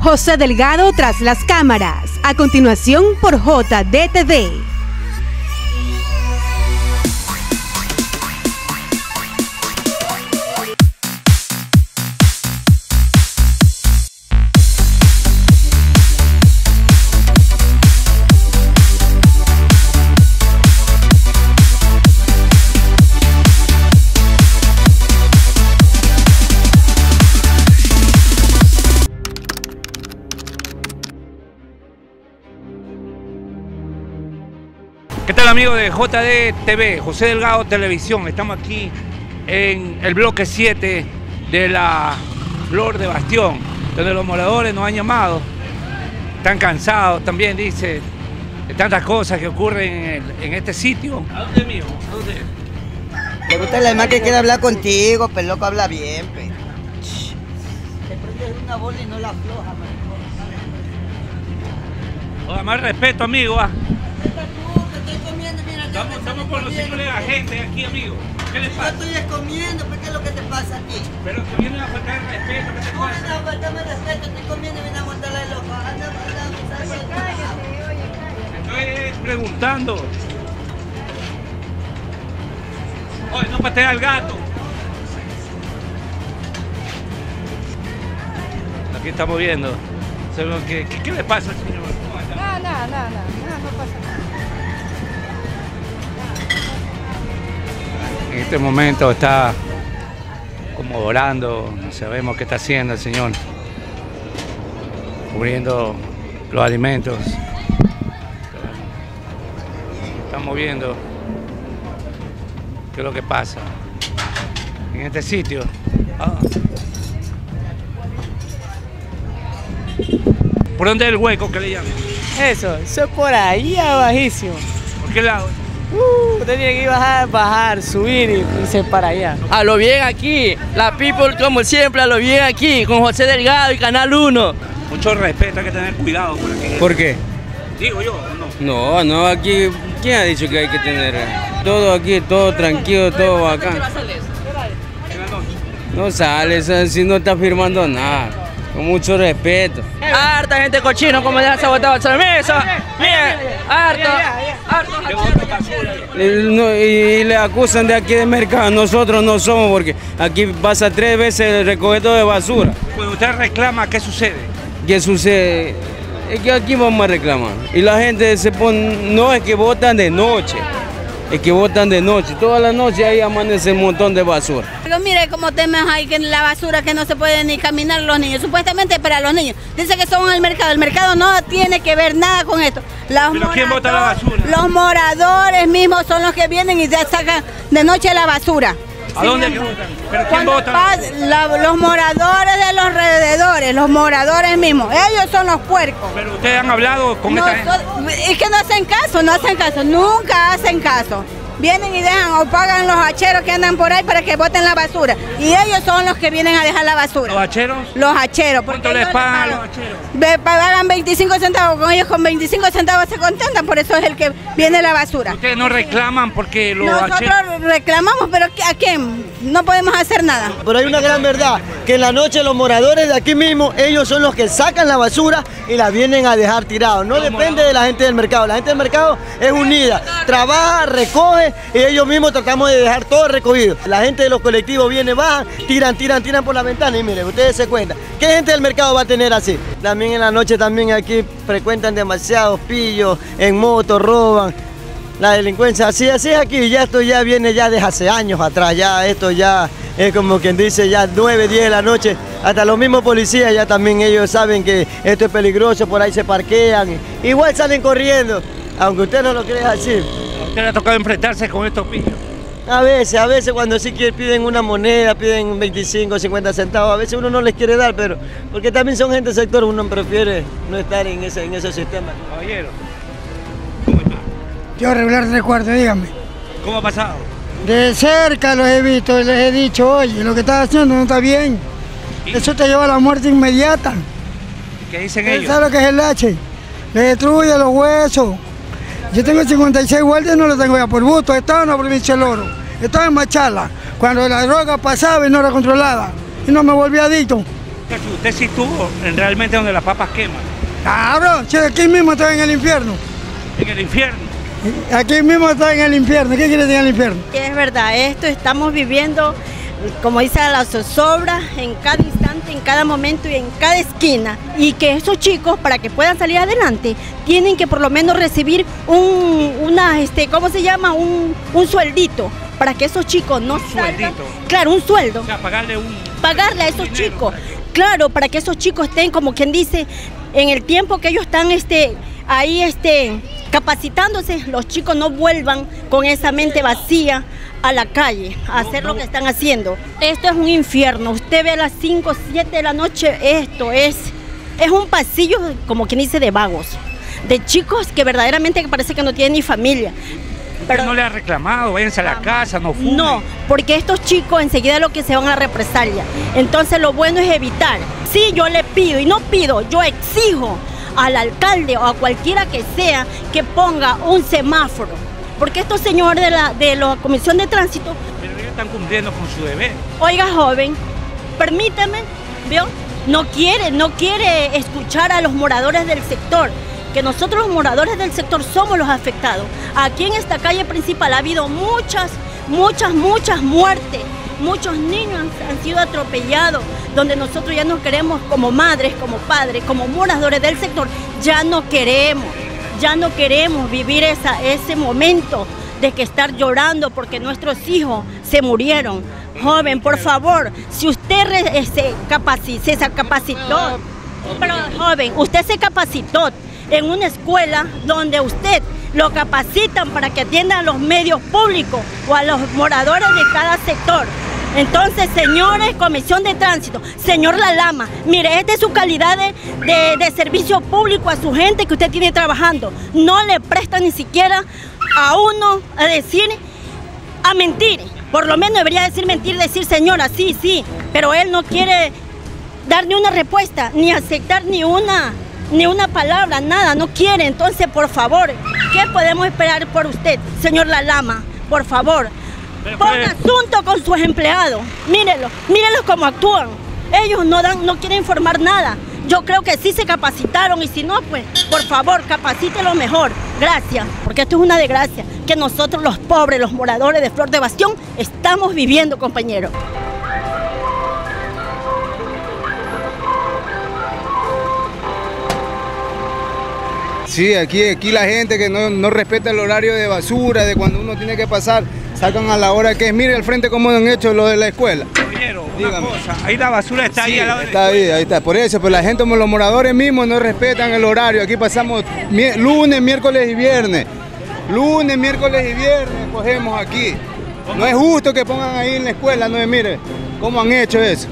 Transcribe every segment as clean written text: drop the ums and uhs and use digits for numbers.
José Delgado tras las cámaras. A continuación por JDTV. ¿Qué tal, amigos de JDTV, José Delgado Televisión? Estamos aquí en el bloque 7 de la Flor de Bastión, donde los moradores nos han llamado. Están cansados también, dice, de tantas cosas que ocurren en este sitio. ¿A dónde, mío? ¿A dónde? Le gusta la demás que quiere hablar contigo, pero loco, habla bien, pe. Te prendes una bola y no la afloja, man. Oiga, más respeto, amigo, ¿ah? Estamos con los señores de la gente aquí, amigo. ¿Qué les pasa? Yo estoy comiendo, ¿qué es lo que te pasa a ti? Pero te vienen a faltar el respeto, ¿qué te pasa? No, faltame el respeto, estoy comiendo y vienen a montar la loca. Te estoy preguntando. Oye, no patea al gato. Aquí estamos viendo. ¿Qué le pasa al señor? No pasa nada. En este momento está como orando, no sabemos qué está haciendo el Señor, cubriendo los alimentos. Estamos viendo qué es lo que pasa en este sitio. ¿Por dónde es el hueco que le llaman? Eso es por ahí abajísimo. ¿Por qué lado? Usted tiene que bajar, subir y irse para allá. A lo bien aquí, la people como siempre, a lo bien aquí, con José Delgado y Canal 1. Mucho respeto, hay que tener cuidado por aquí. ¿Por qué? Digo yo, ¿no? No, aquí, ¿quién ha dicho que hay que tener? Todo aquí, todo tranquilo, todo bacán. ¿Qué hora sale eso? ¿En la noche? No sale, si no está firmando nada. Con mucho respeto. Harta gente cochino, como deja sabotado el servicio. Miren, y le acusan de aquí de mercado. Nosotros no somos, porque aquí pasa 3 veces el recogido de basura. Cuando usted reclama, ¿qué sucede? ¿Qué sucede? Es que aquí vamos a reclamar. Y la gente se pone, no es que votan de noche. Es que votan de noche, toda la noche ahí amanece un montón de basura. Pero mire como temas hay que la basura que no se puede ni caminar los niños, supuestamente para los niños. Dice que son el mercado no tiene que ver nada con esto. ¿Pero quién bota la basura? Los moradores mismos son los que vienen y ya sacan de noche la basura. ¿A dónde que votan? ¿Pero quién vota? Los moradores de los alrededores, los moradores mismos, ellos son los puercos. Pero ustedes han hablado con esta gente. Es que no hacen caso, nunca hacen caso. Vienen y dejan o pagan los hacheros que andan por ahí para que boten la basura. Y ellos son los que vienen a dejar la basura. ¿Los hacheros? Los hacheros. ¿Cuánto les pagan a los hacheros? Pagan 25 centavos, con ellos con 25 centavos se contentan, por eso es el que viene la basura. ¿Ustedes no reclaman porque los hacheros? Nosotros reclamamos, pero ¿a quién? No podemos hacer nada. Pero hay una gran verdad, que en la noche los moradores de aquí mismo, ellos son los que sacan la basura y la vienen a dejar tirada. No depende de la gente del mercado, la gente del mercado es unida, trabaja, recoge, y ellos mismos tratamos de dejar todo recogido. La gente de los colectivos viene, bajan, tiran por la ventana y miren, ustedes se cuentan. ¿Qué gente del mercado va a tener así? También en la noche también aquí frecuentan demasiados pillos, en moto, roban. La delincuencia así es aquí, ya esto ya viene ya desde hace años atrás, ya esto ya es como quien dice ya 9, 10 de la noche, hasta los mismos policías ya también ellos saben que esto es peligroso, por ahí se parquean, igual salen corriendo, aunque usted no lo crea así. ¿Qué le ha tocado enfrentarse con estos pillos? A veces cuando sí que piden una moneda, piden 25, 50 centavos, a veces uno no les quiere dar, pero porque también son gente del sector, uno prefiere no estar en ese sistema. Caballero, ¿cómo está? Yo regular de 3 cuartos, dígame. ¿Cómo ha pasado? De cerca los he visto y les he dicho, oye, lo que estás haciendo no está bien. ¿Y? Eso te lleva a la muerte inmediata. ¿Qué dicen ellos? ¿Sabes lo que es el H? Le destruye los huesos. Yo tengo 56 guardias, no lo tengo ya por gusto, estaba en la provincia del Oro, estaba en Machala, cuando la droga pasaba y no era controlada, y no me volví adicto. Usted sí estuvo realmente donde las papas queman. Cabrón, aquí mismo estoy en el infierno. ¿En el infierno? Aquí mismo estoy en el infierno. ¿Qué quiere decir en el infierno? Es verdad, esto estamos viviendo, como dice, la zozobra en cada instante, en cada momento y en cada esquina. Y que esos chicos, para que puedan salir adelante, tienen que por lo menos recibir un sueldito, para que esos chicos no salgan. Claro, un sueldo. O sea, pagarle a esos chicos, claro, para que esos chicos estén, como quien dice, en el tiempo que ellos están capacitándose, los chicos no vuelvan con esa mente vacía a la calle a hacer lo que están haciendo. Esto es un infierno. Usted ve a las 5, 7 de la noche, esto es un pasillo, como quien dice, de vagos, de chicos que verdaderamente parece que no tienen ni familia. Pero no le ha reclamado, váyanse a la casa, no fumen. No, porque estos chicos enseguida lo que se van a represalia. Entonces lo bueno es evitar. Sí, yo le pido, y no pido, yo exijo al alcalde o a cualquiera que sea que ponga un semáforo. Porque estos señores de la Comisión de Tránsito... Pero ellos están cumpliendo con su deber. Oiga, joven, permítame, ¿vio? No quiere escuchar a los moradores del sector. Que nosotros los moradores del sector somos los afectados. Aquí en esta calle principal ha habido muchas muertes, muchos niños han sido atropellados, donde nosotros ya no queremos, como madres, como padres, como moradores del sector, ya no queremos vivir ese momento de que estar llorando porque nuestros hijos se murieron. Joven, por favor, si usted se capacitó, pero joven, usted se capacitó en una escuela donde usted lo capacitan para que atienda a los medios públicos o a los moradores de cada sector. Entonces, señores, Comisión de Tránsito, señor La Lama, mire, esta es su calidad de servicio público a su gente que usted tiene trabajando. No le presta ni siquiera a uno a mentir. Por lo menos debería decir, señora, sí, pero él no quiere dar ni una respuesta, ni aceptar ni una palabra, nada, no quiere. Entonces, por favor, ¿qué podemos esperar por usted, señor La Lama? Por favor, ponga asunto con sus empleados. Mírenlos cómo actúan. Ellos no quieren informar nada. Yo creo que sí se capacitaron, y si no, pues, por favor, capacítelo mejor. Gracias, porque esto es una desgracia que nosotros los pobres, los moradores de Flor de Bastión, estamos viviendo, compañeros. Sí, aquí la gente que no respeta el horario de basura, de cuando uno tiene que pasar, sacan a la hora que es. Mire al frente cómo han hecho lo de la escuela. Caballero, una cosa, ahí la basura está ahí al lado de la escuela. Ahí está, por eso, pues la gente, como los moradores mismos, no respetan el horario. Aquí pasamos lunes, miércoles y viernes. Lunes, miércoles y viernes cogemos aquí. No es justo que pongan ahí en la escuela, no es, mire, cómo han hecho eso.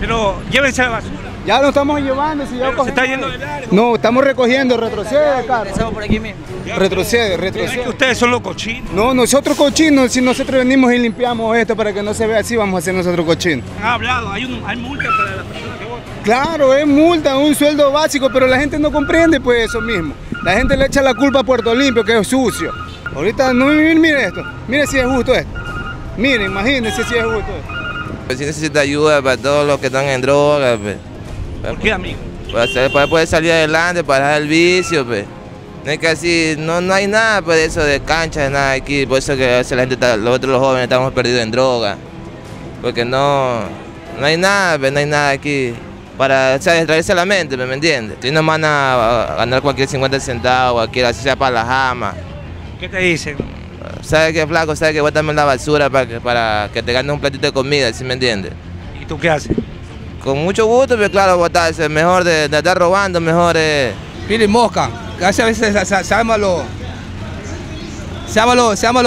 Pero llévense la basura. Ya lo estamos llevando, si ya se está yendo de largo. No, estamos recogiendo, retrocede, Carlos. Estamos por aquí mismo. Retrocede. Es que ustedes son los cochinos. No, nosotros cochinos, si nosotros venimos y limpiamos esto para que no se vea así, vamos a hacer nosotros cochinos. Han hablado, hay multa para las personas que votan. Claro, es multa, un sueldo básico, pero la gente no comprende pues eso mismo. La gente le echa la culpa a Puerto Limpio, que es sucio. Ahorita, no, mire esto, mire si es justo esto. Mire, imagínense si es justo esto. Sí necesita ayuda para todos los que están en drogas, pues. ¿Por qué, amigo? Para poder salir adelante, para dejar el vicio, pues. No es que así, no hay nada por eso de canchas, nada aquí, por eso que a veces la gente está, los jóvenes estamos perdidos en droga. Porque no hay nada, pues, no hay nada aquí para, o sea, distraerse la mente, ¿me entiendes? Si nos van a ganar cualquier 50 centavos, cualquier, así sea para la jama. ¿Qué te dicen? ¿Sabes qué, flaco? ¿Sabes qué? Bótame la basura para que te ganes un platito de comida, ¿sí me entiendes? ¿Y tú qué haces? Con mucho gusto, pero claro, botarse, mejor de estar robando, mejor Pili mosca, casi a veces se llama los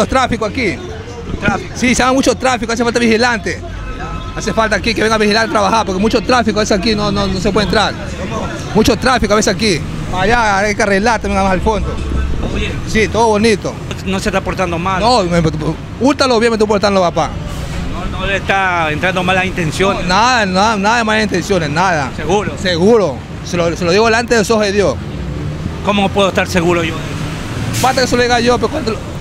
tráficos aquí. ¿Los tráficos? Sí, se llama mucho tráfico, hace falta vigilante. Hace falta aquí que venga a vigilar, a trabajar, porque mucho tráfico a veces aquí no se puede entrar. Mucho tráfico a veces aquí. Allá hay que arreglar también más al fondo. ¿Todo bien? Sí, todo bonito. ¿No se está portando mal? No, húrtalo bien, me estoy portando, papá. No le está entrando malas intenciones. No, nada de malas intenciones, nada. ¿Seguro? Seguro. Se lo digo delante de los ojos de Dios. ¿Cómo puedo estar seguro yo de eso? Basta que se lo diga yo, pero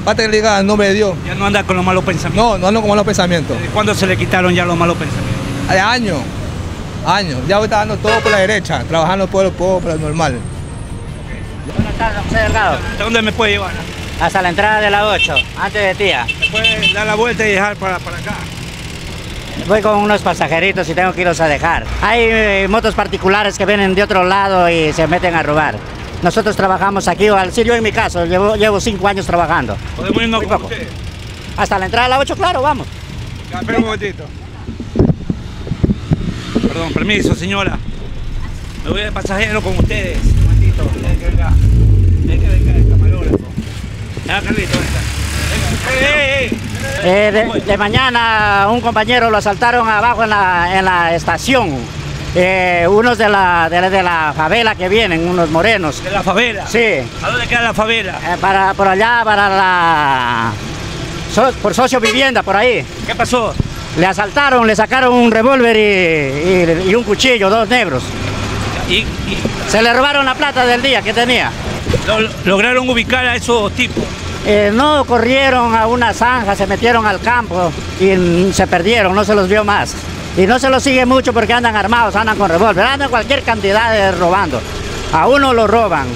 basta que le diga el nombre de Dios. ¿Ya no anda con los malos pensamientos? No, no ando con malos pensamientos. ¿Cuándo se le quitaron ya los malos pensamientos? Hace años. años. Ya hoy está dando todo por la derecha, trabajando por el pueblo, por el normal. ¿Dónde está José Delgado? ¿Hasta dónde me puede llevar? Hasta la entrada de la 8, antes de Tía. ¿Me puede dar la vuelta y dejar para acá? Voy con unos pasajeritos y tengo que irlos a dejar. Hay motos particulares que vienen de otro lado y se meten a robar. Nosotros trabajamos aquí, o al yo en mi caso, llevo 5 años trabajando. ¿Podemos irnos con ustedes? Hasta la entrada de la 8, claro, vamos. Ya, espera un momentito. Perdón, permiso, señora. Me voy de pasajero con ustedes. Un momentito, hay que vengar el camarógrafo. Ya, Carlito, de mañana un compañero lo asaltaron abajo en la estación. Unos de la favela que vienen, unos morenos. ¿De la favela? Sí. ¿A dónde queda la favela? Por allá, para la... por Socio Vivienda, por ahí. ¿Qué pasó? Le asaltaron, le sacaron un revólver y un cuchillo, 2 negros. Se le robaron la plata del día que tenía. ¿Lograron ubicar a esos tipos? No, corrieron a una zanja, se metieron al campo y se perdieron, no se los vio más. Y no se los sigue mucho porque andan armados, andan con revólver, andan cualquier cantidad robando. A uno lo roban.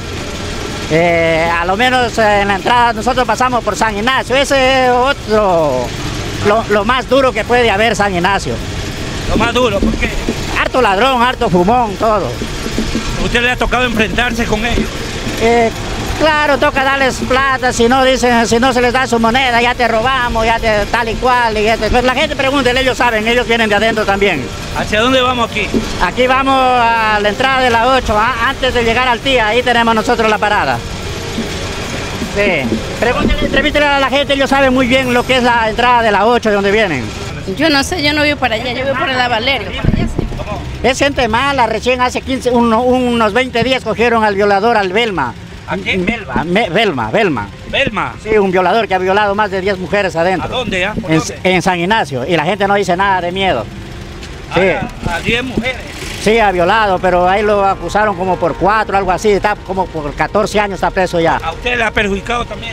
A lo menos en la entrada nosotros pasamos por San Ignacio, ese es otro... Lo más duro que puede haber San Ignacio. ¿Lo más duro? ¿Por qué? Harto ladrón, harto fumón, todo. ¿Usted le ha tocado enfrentarse con ellos? Claro, toca darles plata, si no dicen, si no se les da su moneda, ya te robamos, ya te tal y cual. Y este. Pues la gente pregunta, ellos saben, ellos vienen de adentro también. ¿Hacia dónde vamos aquí? Aquí vamos a la entrada de la 8, antes de llegar al Tía, ahí tenemos nosotros la parada. Sí, pregúntale a la gente, ellos saben muy bien lo que es la entrada de la 8, de donde vienen. Yo no sé, yo no vivo para allá, yo vivo por la Valerio. Es gente mala, recién hace unos 20 días cogieron al violador, al Belma. ¿A qué? Belma. ¿Belma? Sí, un violador que ha violado más de 10 mujeres adentro. ¿A dónde? En San Ignacio, y la gente no dice nada de miedo. Sí. ¿A 10 mujeres? Sí, ha violado, pero ahí lo acusaron como por 4, algo así, está como por 14 años está preso ya. ¿A usted le ha perjudicado también?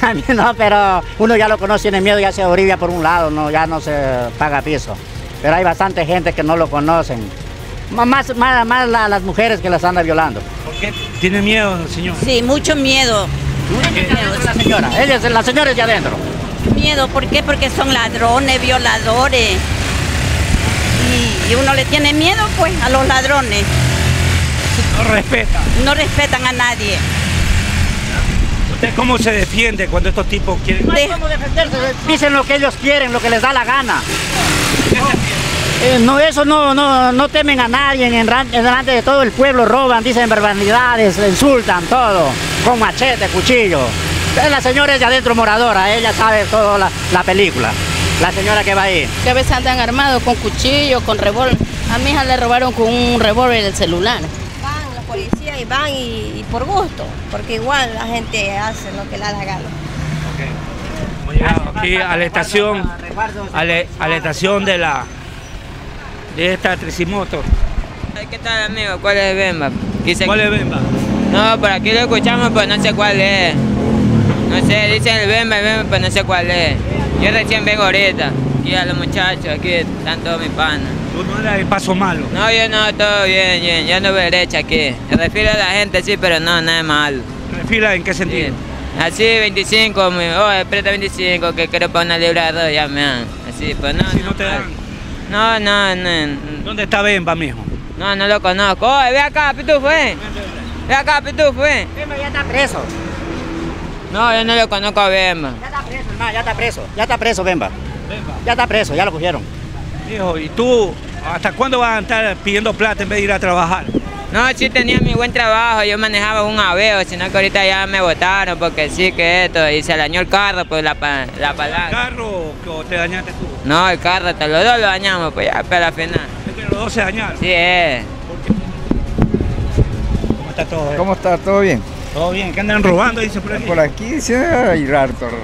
A mí no, pero uno ya lo conoce, tiene miedo, ya se orilla por un lado, no, ya no se paga piso. Pero hay bastante gente que no lo conocen, más las mujeres que las anda violando. ¿Por qué? ¿Tiene miedo, señor? Sí, mucho miedo. Mucho miedo. La señora, las señoras de adentro. Miedo, ¿por qué? Porque son ladrones, violadores. Y uno le tiene miedo pues a los ladrones. No respetan. No respetan a nadie. ¿Usted cómo se defiende cuando estos tipos quieren? No hay cómo defenderse, dicen lo que ellos quieren, lo que les da la gana. No temen a nadie, delante de todo el pueblo roban, dicen barbaridades, insultan todo, con machete, cuchillo. La señora es de adentro moradora, ella sabe toda la película. La señora que va ahí. Que a veces andan armados con cuchillo, con revólver. A mi hija le robaron con un revólver el celular. Van los policías y van y por gusto, porque igual la gente hace lo que le da la gana. Okay. Hemos llegado aquí a la estación de esta tricimoto. ¿Qué tal, amigo? ¿Cuál es Bemba? ¿Cuál es Bemba? No, por aquí lo escuchamos, pero no sé cuál es. No sé, dicen el Bemba, pero no sé cuál es. Yo recién vengo ahorita, y a los muchachos, aquí están todos mis panas. ¿Tú no eres de paso malo? No, yo no, todo bien, yo no veo derecha aquí. Me refiero a la gente, sí, pero no, nada malo. ¿Refila en qué sentido? Sí. Así, 25, presta 25, que quiero para una libra de 2, ya me dan. Así, pues no. ¿Si no te dan? No. ¿Dónde está Bemba, mijo? No, no lo conozco. Ve acá, pitufo, Ve acá, pitufo, Bemba ya está preso. No, yo no lo conozco a Bemba. Ya está preso, hermano, ya está preso Bemba. Ya está preso, ya lo cogieron. Hijo, ¿y tú hasta cuándo vas a estar pidiendo plata en vez de ir a trabajar? No, sí tenía mi buen trabajo, yo manejaba un aveo, sino que ahorita ya me botaron porque sí que esto, y se dañó el carro, pues la palanca. ¿El carro o te dañaste tú? No, el carro, hasta los dos lo dañamos, pues ya, pero al final. ¿Es que los dos se dañaron? Sí, ¿Cómo está todo? ¿Cómo está? ¿Todo bien? Todo bien, ¿qué andan robando? Dice por aquí. Por aquí sí hay harto robo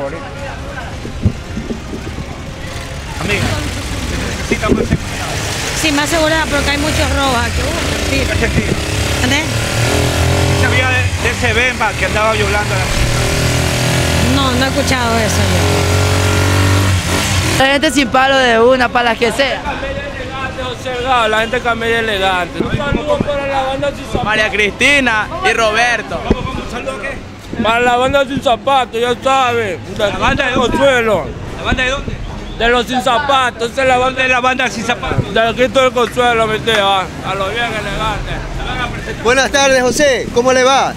ahorita. Amiga, ¿necesita más seguridad? Sí, más seguridad porque hay muchos robos aquí. ¿Entendés? ¿Qué sabía de ese Bemba que andaba violando a la chica? No, no he escuchado eso yo. La gente sin palo de una, para las que sea. José Delgado, la gente camina elegante. Un saludo para la banda Sin Zapato. María Cristina y Roberto. ¿Un saludo a qué? Para la banda Sin Zapato, ya sabes. ¿La banda de Consuelo? ¿La banda de dónde? De los Sin Zapato. Esa es la banda de la banda Sin Zapato. Del Cristo del Consuelo, mi tío. A los bien elegantes. Buenas tardes, José. ¿Cómo le va?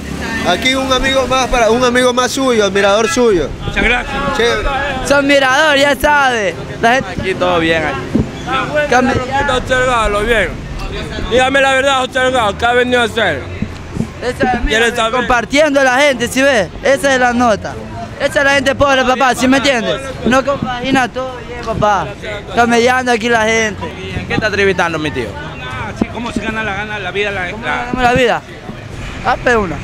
Aquí un amigo más para un amigo más suyo, admirador suyo. Muchas gracias. Chévere. Su admirador, ya sabes. Aquí todo bien. José Delgado, bien. Dígame la verdad, José Delgado, ¿qué ha venido a hacer? ¿Quieres saber? Compartiendo a la gente, ¿sí ves? Esa es la nota. Esa es la gente pobre, papá, ¿sí me entiendes? No compagina todo bien, papá. Camellando aquí la gente. ¿Y en qué está tributando, mi tío? ¿Cómo se gana la vida? ¿Cómo ganamos la vida? Ah, pero una.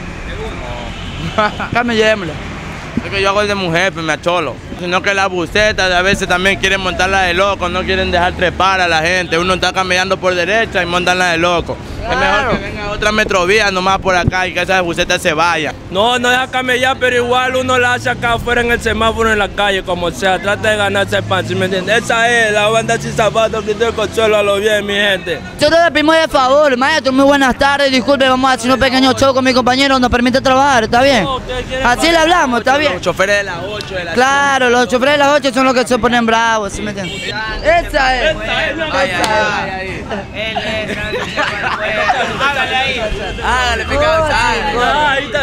Camellémosla. Es que yo hago el de mujer, pues me acholo. Sino que las bucetas a veces también quieren montarla de loco, no quieren dejar trepar a la gente. Uno está camellando por derecha y montanla de loco. Claro. Es mejor que venga otra metrovía nomás por acá y que esas bucetas se vayan. No, no deja camellar, pero igual uno la hace acá afuera en el semáforo, en la calle, como sea. Trata de ganarse el pan, ¿sí me entiendes? Esa es la banda Sin Zapato, que el Consuelo a lo bien, mi gente. Nosotros le pedimos de favor, maestro, muy buenas tardes. Disculpe, vamos a hacer un pequeño show con mi compañero, nos permite trabajar, ¿está bien? No, así le hablamos, ¿está bien? Los choferes de las 8 de la claro, los choferes de las 8 son los que se ponen bravos, ¿sí me entiendes? Esa es. Hágale ahí. Hágale, pecado.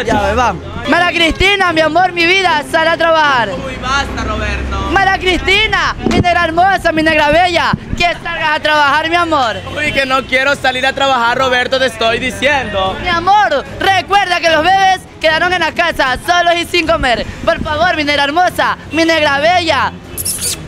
Ya, ve, vamos. Mara Cristina, mi amor, mi vida, sale a trabajar. Uy, basta, Roberto. Mara Cristina, mi negra hermosa, mi negra bella, que salgas a trabajar, mi amor. Uy, que no quiero salir a trabajar, Roberto, te estoy diciendo. Mi amor, recuerda que los bebés quedaron en la casa, solos y sin comer. Por favor, mi negra hermosa, mi negra bella,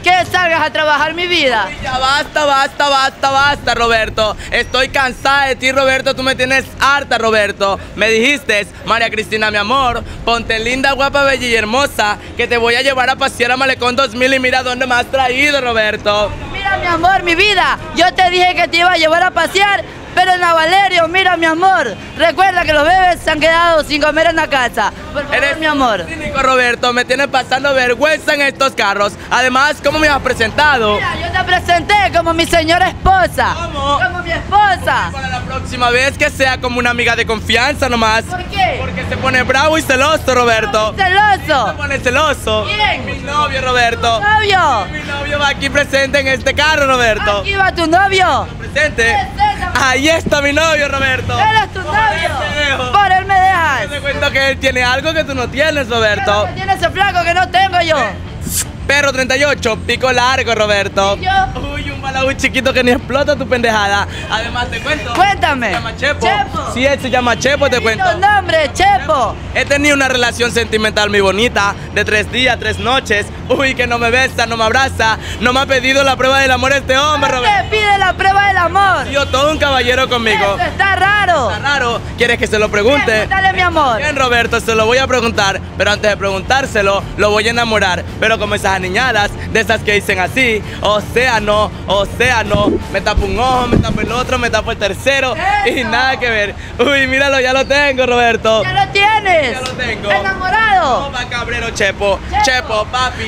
que salgas a trabajar, mi vida. Uy, ya basta, basta, basta, basta, Roberto. Estoy cansada de ti, Roberto. Tú me tienes harta, Roberto. Me dijiste, María Cristina, mi amor, ponte linda, guapa, bella y hermosa, que te voy a llevar a pasear a Malecón 2000 y mira dónde me has traído, Roberto. Mira, mi amor, mi vida, yo te dije que te iba a llevar a pasear, pero en la Valerio, mira, mi amor, recuerda que los bebés se han quedado sin comer en la casa. Por favor, eres mi amor. Cínico, Roberto, me tienes pasando vergüenza en estos carros. Además, ¿cómo me has presentado? Mira, yo te presenté como mi señora esposa. ¿Cómo? Como mi esposa. Para la próxima vez que sea como una amiga de confianza nomás. ¿Por qué? Porque se pone bravo y celoso, Roberto. ¿Celoso? Se pone celoso. ¿Quién? Mi novio, Roberto. ¿Tu novio? Sí, mi novio va aquí presente en este carro, Roberto. ¿Aquí va tu novio? Presente. Ahí está mi novio, Roberto. Él es tu novio. Por él me dejas. Yo te cuento que él tiene algo que tú no tienes, Roberto. ¿Qué tiene ese flaco que no tengo yo? Perro 38, pico largo, Roberto. ¿Y yo? Uy, un balaú chiquito que ni explota tu pendejada. Además, te cuento. Cuéntame. Se llama Chepo. Chepo. Sí, él se llama Chepo, te cuento. ¿Qué nombre, Chepo? He tenido una relación sentimental muy bonita, de 3 días, 3 noches. Uy, que no me besa, no me abraza, no me ha pedido la prueba del amor este hombre, Roberto. ¿Te pide la prueba del amor? Yo todo un caballero conmigo. Eso está raro. Está raro. ¿Quieres que se lo pregunte? Pregúntale, mi amor. Bien, Roberto, se lo voy a preguntar, pero antes de preguntárselo, lo voy a enamorar. Pero como esas niñadas, de esas que dicen así, o sea no, me tapo un ojo, me tapo el otro, me tapo el tercero. ¡Eso! Y nada que ver. Uy, míralo, ya lo tengo, Roberto. Ya lo tienes. Ya lo tengo. Enamorado. No, va cabrero, Chepo. Chepo, Chepo, papi.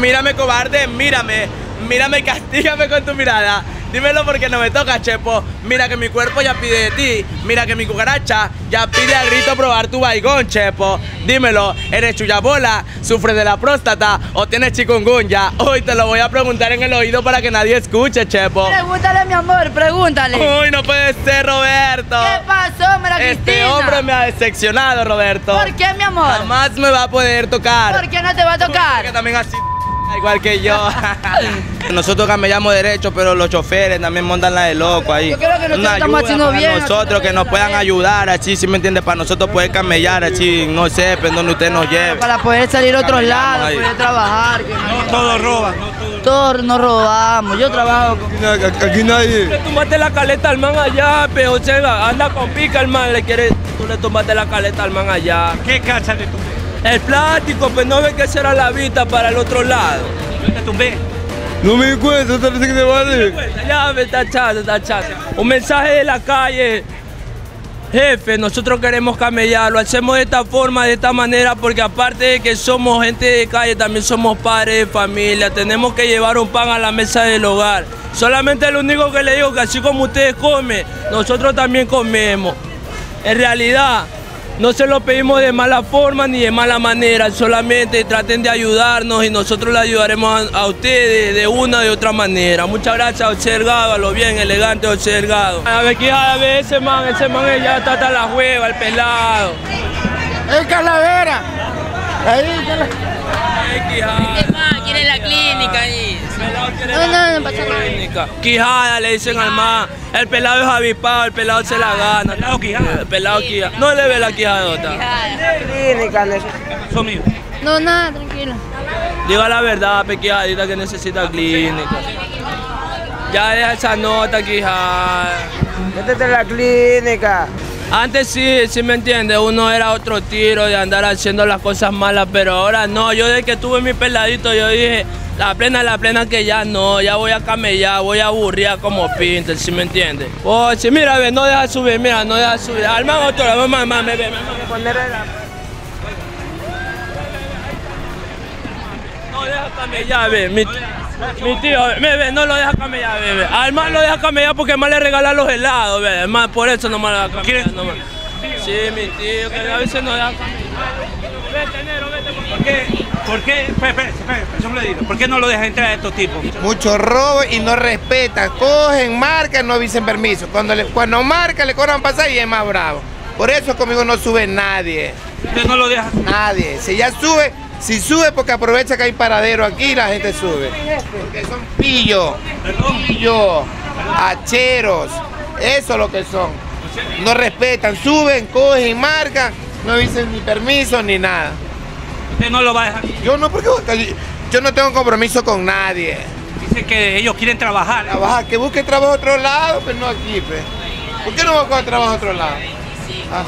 Mírame, cobarde, mírame. Mírame y castígame con tu mirada. Dímelo porque no me toca, Chepo. Mira que mi cuerpo ya pide de ti. Mira que mi cucaracha ya pide a grito probar tu baigón, Chepo. Dímelo, ¿eres chullabola? ¿Sufres de la próstata? ¿O tienes chikungunya? Hoy te lo voy a preguntar en el oído para que nadie escuche, Chepo. Pregúntale, mi amor, pregúntale. Uy, no puede ser, Roberto. ¿Qué pasó, Mara Cristina? Este hombre me ha decepcionado, Roberto. ¿Por qué, mi amor? Jamás me va a poder tocar. ¿Por qué no te va a tocar? Porque también así... igual que yo. Nosotros camellamos derecho, pero los choferes también montan la de loco ahí. Yo creo que nosotros estamos haciendo bien. Nosotros que nos puedan ayudar así, ¿sí me entiendes? Para nosotros poder camellar así, no sé, pero donde usted nos lleve. Para poder salir a otros lados, poder trabajar. No todos roban. Todos nos robamos, yo trabajo. Aquí nadie. Le tomaste la caleta al man allá, pero José, anda con pica el man, le quieres, tú le tomaste la caleta al man allá. ¿Qué cacha le tomaste? El plástico, pues no ve que será la vista para el otro lado. Yo te tumbé. No me di cuenta, parece que te vale. Ya me está chato, está chato. Un mensaje de la calle. Jefe, nosotros queremos camellar, lo hacemos de esta forma, de esta manera, porque aparte de que somos gente de calle, también somos padres de familia, tenemos que llevar un pan a la mesa del hogar. Solamente lo único que le digo que así como ustedes comen, nosotros también comemos. En realidad, no se lo pedimos de mala forma ni de mala manera, solamente traten de ayudarnos y nosotros le ayudaremos a ustedes de una o de otra manera. Muchas gracias, José Delgado, a lo bien elegante José Delgado. A ver, ¿qué a ver ese man ya está hasta la hueva, el pelado? ¡El calavera! Ahí, calavera. Es más, quiere la clínica ahí. No, Quijada le dicen al más. El pelado es avispado, el pelado se la gana. Pelado Quijada. El pelado Quijada. No le ve la quijadota. Clínica, eso mío. No, nada, tranquilo. Diga la verdad, Quijadita, que necesita clínica. Ya deja esa nota, Quijada. Métete en la clínica. Antes sí me entiende, uno era otro tiro de andar haciendo las cosas malas, pero ahora no. Yo desde que tuve mi peladito, yo dije, la plena que ya no, ya voy a camellar, voy a aburrir como Pinter, ¿sí me entiendes? Oh, sí, mira, ve, no deja subir, mira, no deja subir. Alma otro, mamá, me ve, no deja camellar, ve, mi tío, ve, no lo deja camellar, ve. Al más lo deja camellar porque más le regala los helados, ve. Más por eso no me lo deja camellar, no más. Sí, mi tío, que a veces no deja camellar. Vete, Nero, vete, ¿Por qué no lo dejan entrar a estos tipos? Mucho robo y no respetan. Cogen, marcan, no avisen permiso. Cuando marcan, le cobran pasar y es más bravo. Por eso conmigo no sube nadie. ¿Usted no lo deja? Nadie. Si ya sube, si sube porque aprovecha que hay paradero aquí, la gente sube. Porque son pillos, hacheros, eso es lo que son. No respetan, suben, cogen, marcan, no dicen ni permiso ni nada. ¿Usted no lo va a dejar? Yo no, porque yo no tengo compromiso con nadie. Dice que ellos quieren trabajar. Trabajar, que busque trabajo a otro lado, pero no aquí, pues. ¿Por qué no va a buscar trabajo a otro lado? Ah,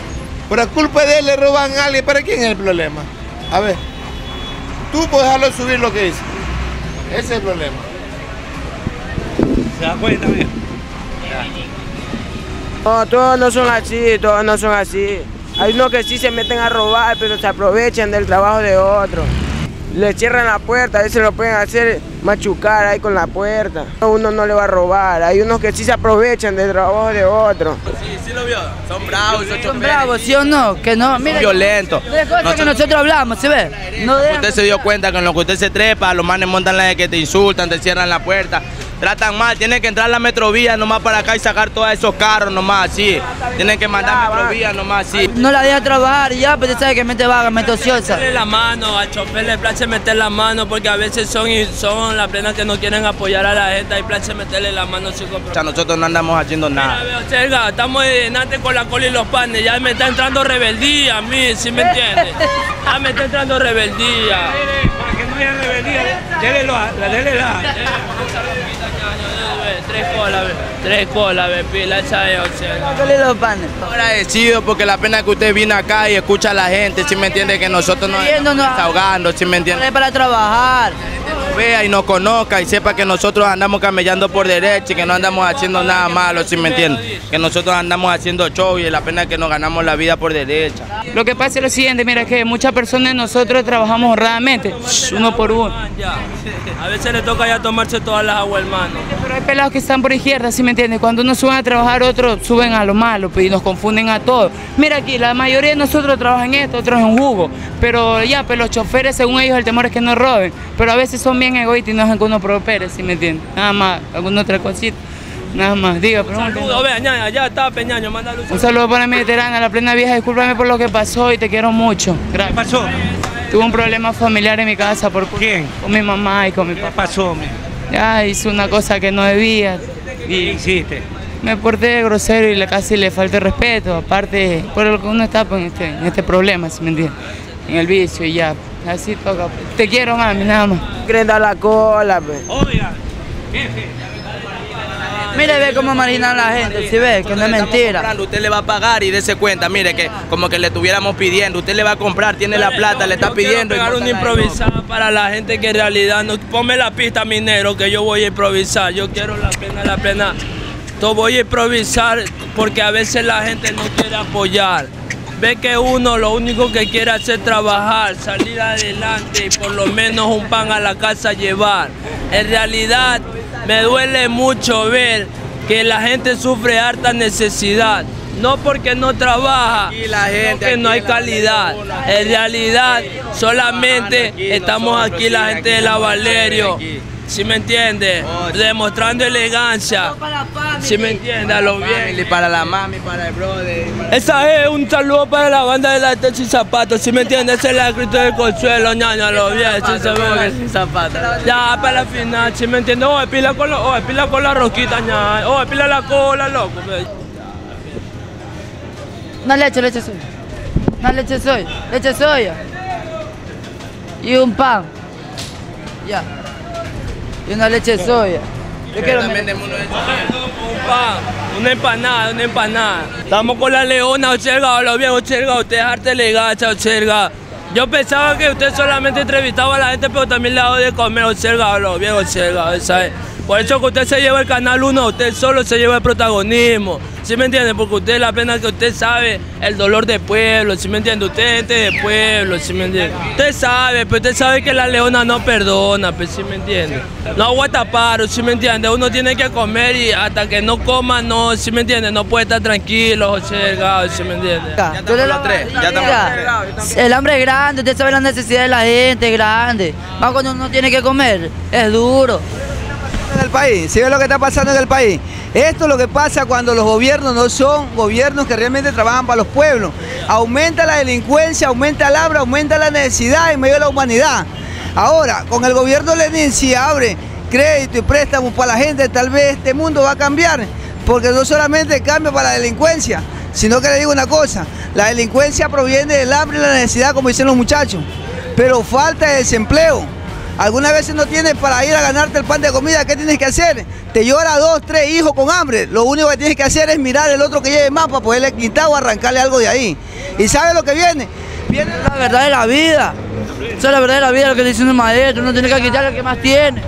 por la culpa de él le roban a alguien, ¿para quién es el problema? A ver, tú puedes dejarlo subir lo que dice. Ese es el problema. ¿Se da cuenta, mira? No, todos no son así, todos no son así. Hay unos que sí se meten a robar, pero se aprovechan del trabajo de otros. Le cierran la puerta, a veces lo pueden hacer machucar ahí con la puerta. Uno no le va a robar, hay unos que sí se aprovechan del trabajo de otros. Sí, sí lo vio, son bravos, son bravos, ¿sí o no? Que no, mira, son violentos. De cosas que nosotros hablamos, ¿se ve? No usted se dio cuenta que en lo que usted se trepa, los manes montan las de que te insultan, te cierran la puerta. Tratan mal, tienen que entrar a la metrovía nomás para acá y sacar todos esos carros nomás, sí. Tienen que mandar metrovía nomás, sí. No la deja trabajar ya, pero usted sabe que mete vaga, mete ociosa. Meterle la mano, al chofer le place meter la mano porque a veces son las plenas que no quieren apoyar a la gente y place meterle la mano sin compromiso. O sea, nosotros no andamos haciendo nada. Mira, Serga, estamos delante con la cola y los panes, ya me está entrando rebeldía a mí, ¿sí me entiendes? Ya me está entrando rebeldía. Para que no haya rebeldía, déle la. Tres colas, pila esa es, o sea. Agradecido porque la pena que usted viene acá y escucha a la gente, si me entiende que nosotros nos estamos ahogando, si me entiende. Para trabajar. Vea y nos conozca y sepa que nosotros andamos camellando por derecho y que no andamos haciendo nada malo, si me entiende. Que nosotros andamos haciendo show y la pena que nos ganamos la vida por derecha. Lo que pasa es lo siguiente, mira que muchas personas nosotros trabajamos honradamente, uno por uno. A veces le toca ya tomarse todas las aguas, hermano. Pero hay pelados que están por izquierda, ¿sí me entiendes? Cuando unos suben a trabajar, otros suben a lo malo pues, y nos confunden a todos. Mira aquí, la mayoría de nosotros trabajan en esto, otros en jugo. Pero ya, pero los choferes, según ellos, el temor es que nos roben. Pero a veces son bien egoístas y no hacen que uno prospere, ¿sí me entiendes? Nada más, alguna otra cosita. Nada más, diga, pero un saludo, vea, ñaña, ya está, Peñaño, mándale un saludo. Un saludo para mi veterana, la plena vieja, discúlpame por lo que pasó y te quiero mucho. Gracias. ¿Qué pasó? Tuve un problema familiar en mi casa. ¿Por quién? Con mi mamá y con mi papá. ¿Qué pasó, mi? Ya, hice una cosa que no debía. ¿Y hiciste? Me porté grosero y casi le falté respeto, aparte por lo que uno está pues, en este problema, ¿sí me entiendes? En el vicio y ya, así toca. Pues. Te quiero, mami, nada más. ¿Quieren dar la cola, pues? Oiga, jefe. Mire, ve cómo marginan a la gente, si ve, que no es mentira. Usted le va a pagar y dése cuenta, mire, que como que le estuviéramos pidiendo, usted le va a comprar, tiene la plata, le está pidiendo. Yo quiero pegar una improvisada para la gente que en realidad, no, ponme la pista, minero, que yo voy a improvisar, yo quiero la plena. Yo voy a improvisar porque a veces la gente no quiere apoyar. Ve que uno lo único que quiere hacer es trabajar, salir adelante y por lo menos un pan a la casa llevar. En realidad, Me duele mucho ver que la gente sufre harta necesidad. No porque no trabaja, sino que no hay calidad. En realidad, solamente estamos aquí la gente de la Valerio. ¿Sí me entiende? Demostrando elegancia. ¿Sí me entiende? A lo bien. Para la mami, para el brother. Esa es un saludo para la banda de la Techo y Zapatos. ¿Sí me entiende? Ese es el grito de consuelo, ñaño, a lo bien. Ya, para la final. ¿Sí me entiende? Oh, pila con la rosquita, ñaño. Oh, pila la cola, loco. No leche, leche soya. No leche soya. Leche soya. Y un pan. Ya. Y una leche soya. Yo quiero también de uno de un pan. Una empanada, una empanada. Estamos con la leona, Ocherga. Hablo bien, Ocherga. Usted es arte legacha, Ocherga. Yo pensaba que usted solamente entrevistaba a la gente, pero también le hago de comer, Ocherga. Hablo bien, Ocherga. Por eso que usted se lleva el Canal 1, usted solo se lleva el protagonismo. ¿Sí me entiende? Porque usted la pena que usted sabe el dolor de pueblo, ¿sí me entiende? Usted es gente de pueblo, ¿sí me entiende? Usted sabe, pero usted sabe que la leona no perdona, pues, ¿sí me entiende? No aguanta paro, ¿sí me entiende? Uno tiene que comer y hasta que no coma, no, ¿sí me entiende? No puede estar tranquilo, José Delgado, ¿sí me entiende? Ya estamos los tres, ya estamos los tres. El hambre es grande, usted sabe la necesidad de la gente, es grande. Más cuando uno tiene que comer, es duro. En el país, ¿sí ves lo que está pasando en el país? Esto es lo que pasa cuando los gobiernos no son gobiernos que realmente trabajan para los pueblos. Aumenta la delincuencia, aumenta el hambre, aumenta la necesidad en medio de la humanidad. Ahora, con el gobierno Lenin, si abre crédito y préstamos para la gente, tal vez este mundo va a cambiar, porque no solamente cambia para la delincuencia, sino que le digo una cosa, la delincuencia proviene del hambre y la necesidad, como dicen los muchachos, pero falta de desempleo. Algunas veces no tienes para ir a ganarte el pan de comida, ¿qué tienes que hacer? Te llora 2, 3 hijos con hambre. Lo único que tienes que hacer es mirar el otro que lleve más para poderle quitar o arrancarle algo de ahí. ¿Y sabes lo que viene? Viene la verdad de la vida. Esa es la verdad de la vida, lo que dice un maestro. Uno tiene que quitar lo que más tiene.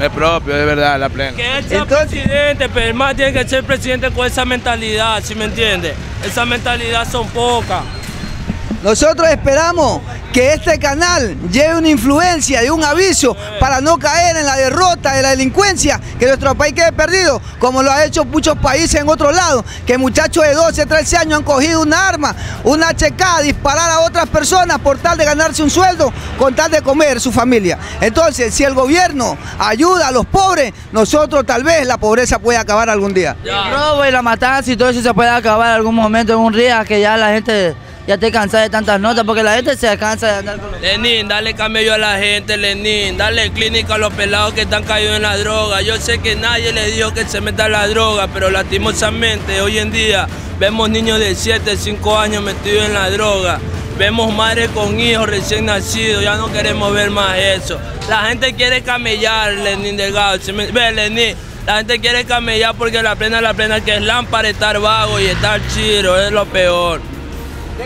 Es propio, es verdad, la plena. Que él sea presidente, pero el más tiene que ser presidente con esa mentalidad, ¿sí me entiendes? Esa mentalidad son pocas. Nosotros esperamos que este canal lleve una influencia y un aviso para no caer en la derrota de la delincuencia, que nuestro país quede perdido, como lo ha hecho muchos países en otros lados, que muchachos de 12, 13 años han cogido una arma, una HK, disparar a otras personas por tal de ganarse un sueldo, con tal de comer su familia. Entonces, si el gobierno ayuda a los pobres, nosotros tal vez la pobreza puede acabar algún día. El robo y la matanza y todo eso se puede acabar en algún momento, en un día que ya la gente... Ya te cansas de tantas notas porque la gente se cansa de andar con... Lenín, dale camello a la gente, Lenín. Dale clínica a los pelados que están caídos en la droga. Yo sé que nadie le dijo que se meta la droga, pero lastimosamente hoy en día vemos niños de 7, 5 años metidos en la droga. Vemos madres con hijos recién nacidos, ya no queremos ver más eso. La gente quiere camellar, Lenín Delgado. Ve, Lenín. La gente quiere camellar porque la plena que es lámpara, estar vago y estar chiro, es lo peor.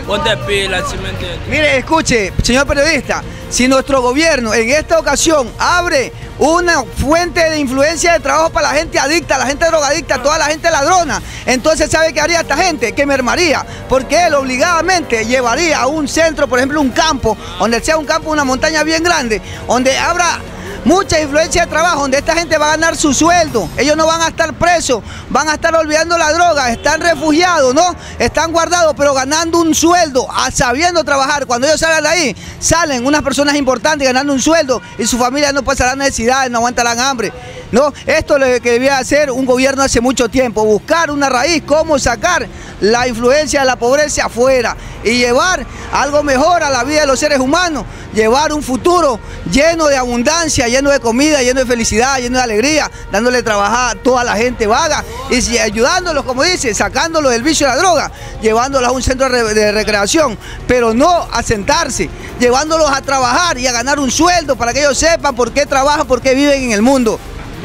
Ponte pilas, si me entiendes. Mire, escuche, señor periodista, si nuestro gobierno en esta ocasión abre una fuente de influencia de trabajo para la gente adicta, la gente drogadicta, toda la gente ladrona, entonces ¿sabe qué haría esta gente? Que mermaría, porque él obligadamente llevaría a un centro, por ejemplo un campo, donde sea un campo, una montaña bien grande, donde habrá mucha influencia de trabajo, donde esta gente va a ganar su sueldo, ellos no van a estar presos, van a estar olvidando la droga, están refugiados, ¿no? Están guardados, pero ganando un sueldo, sabiendo trabajar. Cuando ellos salgan de ahí, salen unas personas importantes ganando un sueldo y su familia no pasará necesidades, no aguantarán hambre, ¿no? Esto es lo que debía hacer un gobierno hace mucho tiempo, buscar una raíz, cómo sacar la influencia de la pobreza afuera y llevar algo mejor a la vida de los seres humanos, llevar un futuro lleno de abundancia, lleno de comida, lleno de felicidad, lleno de alegría, dándole trabajar a toda la gente vaga y ayudándolos, como dice, sacándolos del vicio de la droga, llevándolos a un centro de recreación, pero no a sentarse, llevándolos a trabajar y a ganar un sueldo para que ellos sepan por qué trabajan, por qué viven en el mundo.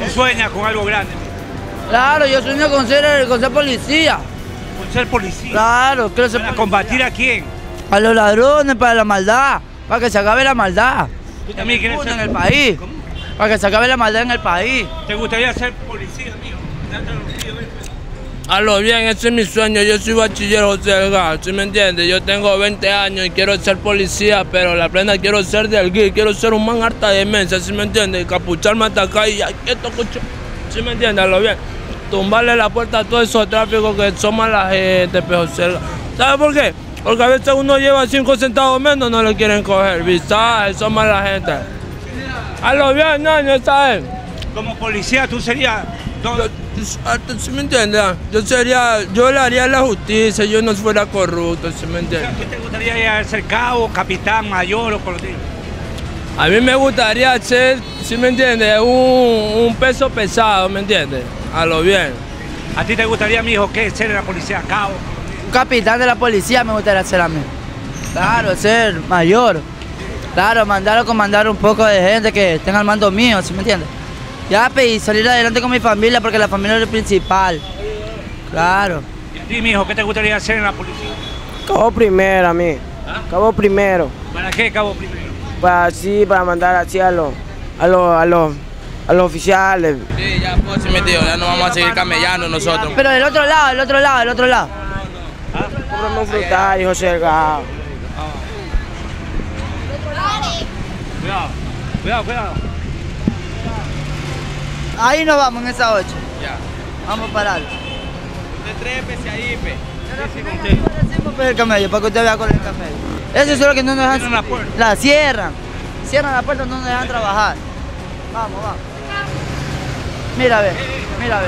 ¿Tú sueñas con algo grande? Claro, yo sueño con ser policía. ¿Con ser policía? Claro, quiero ser policía. ¿Para combatir a quién? A los ladrones, para la maldad, para que se acabe la maldad. ¿Tú también quieres ser en el país? ¿Cómo? Para que se acabe la maldad en el país. ¿Te gustaría ser policía, amigo? A lo bien, ese es mi sueño. Yo soy bachiller José Delgado, ¿sí me entiendes? Yo tengo 20 años y quiero ser policía, pero la plena quiero ser del guía, quiero ser un man harta de demencia, ¿sí me entiendes? Capucharme hasta acá y ya, quieto, cocho. ¿Sí me entiendes? Lo bien. Tumbarle la puerta a todo eso de tráfico que toma la gente, Pejocelo. ¿Sabes por qué? Porque a veces uno lleva 5 centavos menos, no le quieren coger. Visaje, toma la gente. A lo bien, no, no sabes. Como policía, tú serías... ¿Sí me entiendes? Yo sería, yo le haría la justicia, yo no fuera corrupto, ¿sí me entiendes? ¿Qué te gustaría ser, cabo, capitán, mayor o por ti? A mí me gustaría ser, ¿sí me entiendes? Un peso pesado, ¿me entiendes? A lo bien. ¿A ti te gustaría, mijo, qué ser de la policía, cabo? Un capitán de la policía me gustaría ser a mí. Claro, ser mayor. Claro, mandar o comandar un poco de gente que estén al mando mío, ¿sí me entiendes? Ya, y salir adelante con mi familia, porque la familia es lo principal. Claro. ¿Y a ti, mijo, qué te gustaría hacer en la policía? Cabo primero, a mí. ¿Ah? Cabo primero. ¿Para qué cabo primero? Para así, para mandar así a los oficiales. Sí, ya, pues, sí, mi tío, ya no vamos a seguir camellando nosotros. Pero del otro lado, del otro lado, del otro lado. No, no, no. Cómprame un frutal, José Delgado. Cuidado, cuidado, cuidado. Ahí nos vamos, en esa 8. Ya. Vamos a parar. Usted trépese ahí, pe. El camello, para que usted vea con el camello. Eso es lo que no nos dejan. La, la cierran. Cierran la puerta, no nos dejan trabajar. Vamos, vamos. Mira, ve. Mira, ve.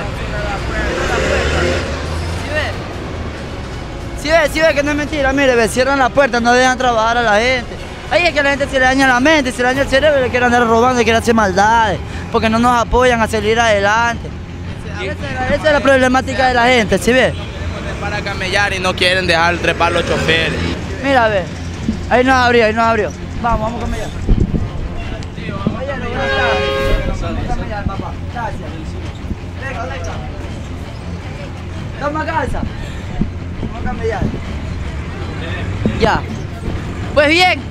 ¿Sí ve? ¿Sí ve que no es mentira? Mire, ve. Cierran la puerta, no dejan trabajar a la gente. Ahí es que a la gente se le daña la mente, se le daña el cerebro, le quieren andar robando, le quieren hacer maldades, porque no nos apoyan a salir adelante. Esa es la problemática de la gente, ¿sí ves? Para camellar y no quieren dejar trepar los choferes. Mira, ve, ahí nos abrió, ahí nos abrió. Vamos, vamos a camellar. Sí, vamos a camellar, papá. Gracias. Venga, venga. Toma calza. Vamos a camellar. Ya. Pues bien.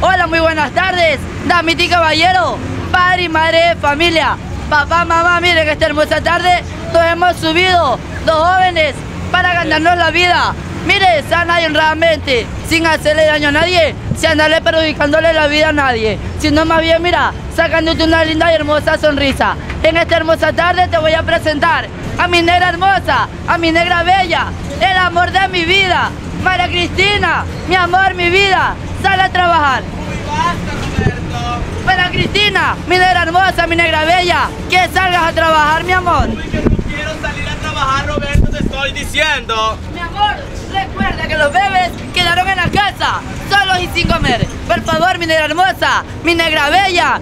Hola, muy buenas tardes, damas y caballero, padre y madre de familia, papá, mamá, miren que esta hermosa tarde nos hemos subido, los jóvenes, para ganarnos la vida. Mire, sana y honradamente, sin hacerle daño a nadie, sin andarle perjudicándole la vida a nadie, sino más bien, mira, sacándote una linda y hermosa sonrisa. En esta hermosa tarde te voy a presentar a mi negra hermosa, a mi negra bella, el amor de mi vida, María Cristina, mi amor, mi vida. Sale a trabajar. Uy, basta, Roberto. Para Cristina, mi negra hermosa, mi negra bella, que salgas a trabajar, mi amor. Uy, que no quiero salir a trabajar, Roberto, te estoy diciendo. Mi amor, recuerda que los bebés quedaron en la casa, solos y sin comer. Por favor, mi negra hermosa, mi negra bella,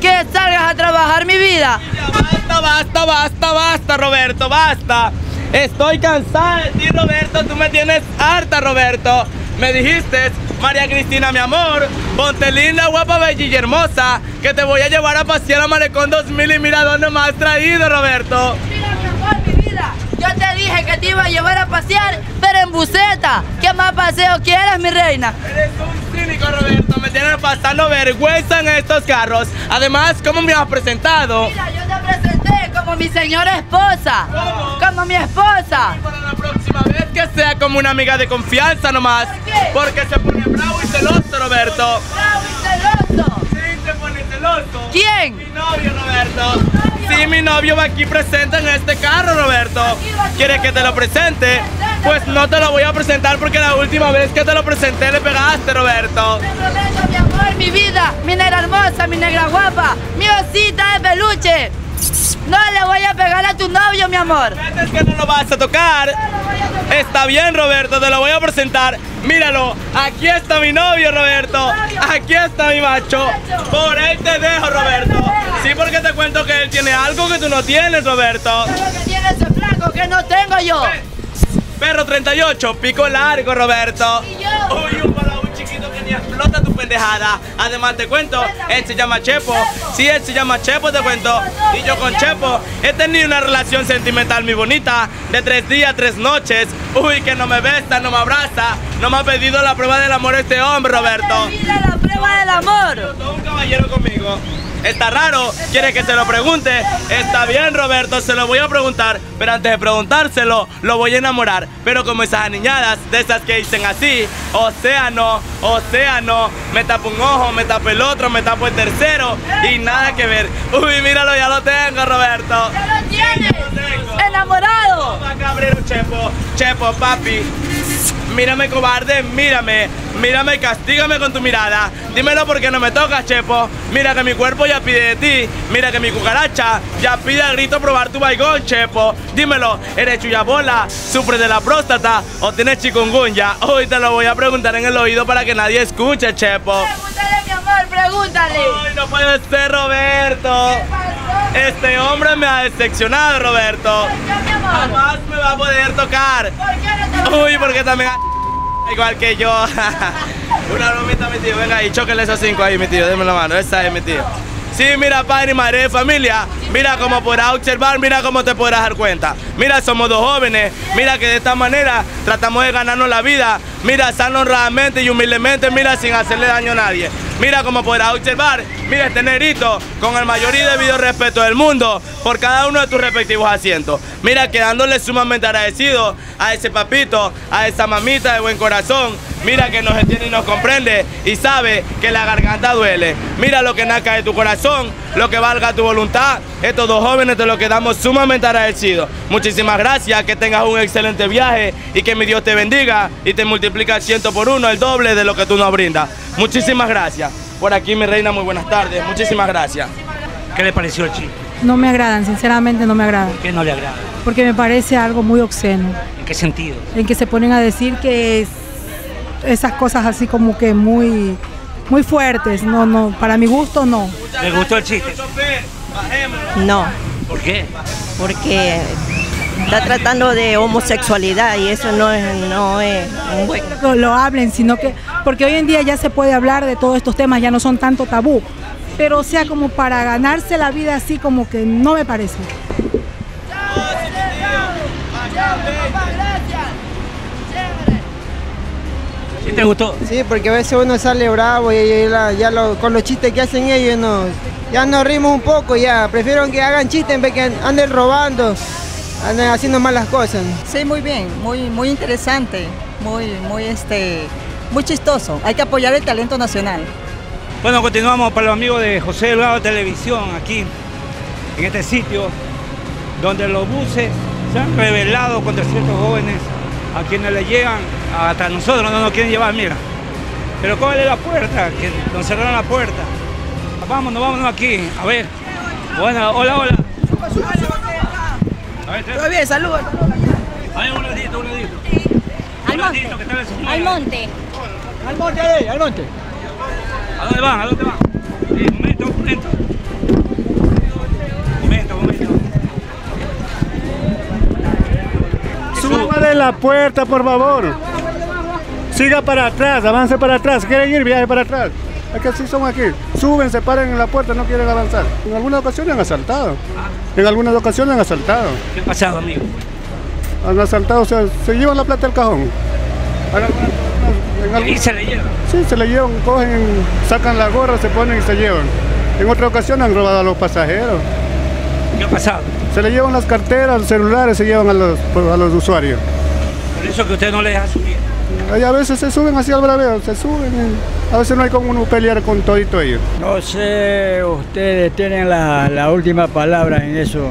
que salgas a trabajar, mi vida. Ya, basta, basta, basta, basta, Roberto, basta. Estoy cansada de ti, Roberto, tú me tienes harta, Roberto. Me dijiste, María Cristina, mi amor, ponte linda, guapa, bella y hermosa, que te voy a llevar a pasear a Malecón 2000 y mira dónde me has traído, Roberto. Mira, mi amor, mi vida, yo te dije que te iba a llevar a pasear, pero en buceta. ¿Qué más paseo quieres, mi reina? Eres un cínico, Roberto, me tienes pasando vergüenza en estos carros. Además, ¿cómo me has presentado? Mira, yo te presenté como mi señora esposa. ¿Cómo? Como mi esposa. Y para la próxima vez que sea como una amiga de confianza nomás. ¿Por qué? Porque se pone bravo y celoso, Roberto. ¿Bravo y celoso? Sí, se pone celoso. ¿Quién? Mi novio, Roberto. ¿Mi novio? Sí, mi novio va aquí presente en este carro, Roberto. ¿Quieres que te lo presente? Pues no te lo voy a presentar porque la última vez que te lo presenté le pegaste, Roberto. Te prometo, mi amor, mi vida, mi negra hermosa, mi negra guapa, mi osita de peluche. No le voy a pegar a tu novio, mi amor. ¿Crees que no lo vas a tocar? No lo voy a tocar. Está bien, Roberto, te lo voy a presentar. Míralo, aquí está mi novio, Roberto. ¿Novio? Aquí está mi macho. Por él te dejo, Roberto. Sí, porque te cuento que él tiene algo que tú no tienes, Roberto. Pero que tiene ese flaco que no tengo yo. Perro 38, pico largo, Roberto. ¿Y yo? Uy, un balón chiquito que ni explota tu pendejada. Además te cuento, él se llama Chepo. Sí, él se llama Chepo, te cuento. Y yo con Chepo he tenido una relación sentimental muy bonita, de 3 días, 3 noches. Uy, que no me besa, no me abraza. No me ha pedido la prueba del amor este hombre, Roberto. Mira, la prueba del amor. Todo un caballero conmigo. ¿Está raro? ¿Quiere que se lo pregunte? Está bien, Roberto, se lo voy a preguntar. Pero antes de preguntárselo, lo voy a enamorar. Pero como esas aniñadas, de esas que dicen así: o sea no, me tapo un ojo, me tapo el otro, me tapo el tercero. Y nada que ver. Uy, míralo, ya lo tengo, Roberto. ¡Ya lo tienes! ¡Ya lo tengo! ¡Enamorado! Toma, cabrero, Chepo. Chepo, papi. Mírame, cobarde, mírame. Mírame, castígame con tu mirada. Dímelo porque no me tocas, Chepo. Mira que mi cuerpo ya pide de ti. Mira que mi cucaracha ya pide a grito probar tu baigón, Chepo. Dímelo, ¿eres chullabola? ¿Sufres de la próstata? ¿O tienes chikungunya? Hoy te lo voy a preguntar en el oído para que nadie escuche, Chepo. Pregúntale, mi amor, pregúntale. Ay, no puede ser, Roberto. Este hombre me ha decepcionado, Roberto. ¿Por qué, mi amor? Jamás me va a poder tocar. ¿Por qué no te va a tocar? Uy, porque también... igual que yo. Una bromita, mi tío. Venga ahí, chóquenle esos 5 ahí, mi tío. Deme la mano, esa es mi tío. Sí, mira, padre y madre de familia. Mira cómo podrás observar, mira cómo te podrás dar cuenta. Mira, somos dos jóvenes. Mira que de esta manera tratamos de ganarnos la vida. Mira, sano, honradamente y humildemente. Mira, sin hacerle daño a nadie. Mira cómo podrás observar. Mira este negrito con el mayor y debido respeto del mundo por cada uno de tus respectivos asientos. Mira, quedándole sumamente agradecido a ese papito, a esa mamita de buen corazón. Mira que nos entiende y nos comprende y sabe que la garganta duele. Mira lo que nazca de tu corazón, lo que valga tu voluntad. Estos dos jóvenes te lo quedamos sumamente agradecidos. Muchísimas gracias, que tengas un excelente viaje y que mi Dios te bendiga y te multiplique al 100 por 1, el doble de lo que tú nos brindas. Muchísimas gracias. Por aquí, mi reina, muy buenas tardes. Muchísimas gracias. ¿Qué le pareció el chico? No me agradan, sinceramente no me agradan. ¿Por qué no le agradan? Porque me parece algo muy obsceno. ¿En qué sentido? En que se ponen a decir que esas cosas así como que muy, muy fuertes. No, no, para mi gusto no. ¿Le gustó el chiste? No. ¿Por qué? Porque está tratando de homosexualidad y eso no es un buen... Lo hablen, sino que... porque hoy en día ya se puede hablar de todos estos temas, ya no son tanto tabú. Pero o sea, como para ganarse la vida así como que no me parece. ¿Sí te gustó? Sí, porque a veces uno sale bravo y con los chistes que hacen ellos ya nos rimos un poco ya. Prefiero que hagan chistes en vez que anden robando, andan haciendo malas cosas. Sí, muy bien, muy interesante, muy chistoso. Hay que apoyar el talento nacional. Bueno, continuamos para los amigos de José Delgado Televisión, aquí, en este sitio, donde los buses se han rebelado contra ciertos jóvenes a quienes le llegan, hasta nosotros no nos quieren llevar, mira. Pero cóbrele la puerta, que nos cerraron la puerta. Vámonos, vámonos aquí, a ver. Bueno, hola, hola. Todo bien, saludos. Ahí un ratito, un ratito. Al monte. Al monte. Al monte, ahí, al monte. ¿A dónde van? ¿A dónde van? Momento, momento. Momento, momento. Súbale la puerta, por favor. Siga para atrás, avance para atrás. ¿Quieren ir? Viaje para atrás. Es que así son aquí. Suben, se paran en la puerta, no quieren avanzar. En algunas ocasiones han asaltado. En algunas ocasiones han asaltado. ¿Qué ha pasado, amigo? Han asaltado, o sea, se llevan la plata del cajón. ¿Y se le llevan? Sí, se le llevan, cogen, sacan la gorra, se ponen y se llevan. En otra ocasión han robado a los pasajeros. ¿Qué ha pasado? Se le llevan las carteras, los celulares, se llevan a los usuarios. ¿Por eso que usted no les deja subir? Y a veces se suben así al braveo, se suben, a veces no hay como uno pelear con todito ellos. No sé, ustedes tienen la última palabra en eso.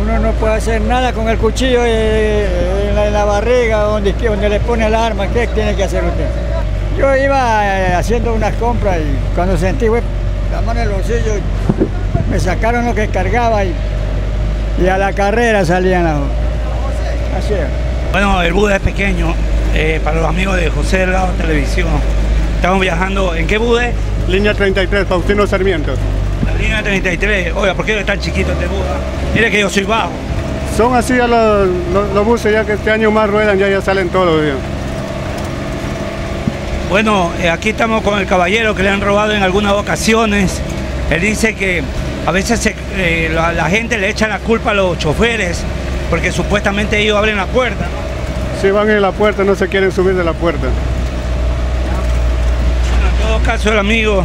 Uno no puede hacer nada con el cuchillo en la barriga, donde le pone la arma. ¿Qué tiene que hacer usted? Yo iba haciendo unas compras y cuando sentí, güey, la mano en el bolsillo, me sacaron lo que cargaba y a la carrera salían las... Así es. Bueno, el bus es pequeño, para los amigos de José Delgado Televisión. Estamos viajando, ¿en qué bus es? Línea 33, Faustino Sarmiento. La línea 33, oiga, ¿por qué es tan chiquito este bus? Mire que yo soy bajo. Son así ya los buses, ya que este año más ruedan, ya salen todos. Ya. Bueno, aquí estamos con el caballero que le han robado en algunas ocasiones. Él dice que a veces la gente le echa la culpa a los choferes, porque supuestamente ellos abren la puerta, ¿no? Sí, van en la puerta, no se quieren subir de la puerta. Bueno, en todo caso, el amigo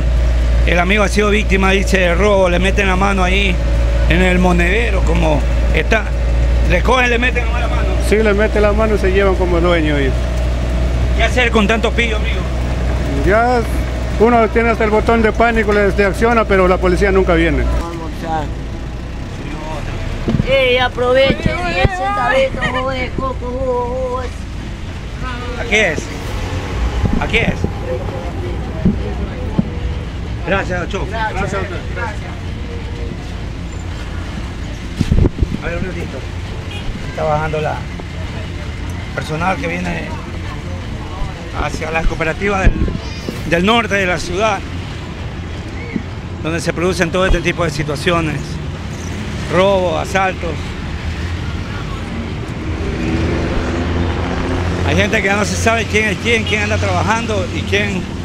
el amigo ha sido víctima, dice, de robo, le meten la mano ahí en el monedero, como está, le cogen, le meten la mano. Sí, le meten la mano y se llevan como dueño. Y... ¿qué hacer con tantos pillos, amigo? Ya uno tiene hasta el botón de pánico, le acciona, pero la policía nunca viene. ¡Ey, aproveche! ¡10 centavitos, jugo de coco, jugo! Aquí es. Aquí es. Gracias, chofer. Gracias a usted. Gracias. A ver, un ratito. Está bajando la personal que viene hacia las cooperativas del norte de la ciudad, donde se producen todo este tipo de situaciones. Robos, asaltos. Hay gente que ya no se sabe quién es quién, quién anda trabajando y quién...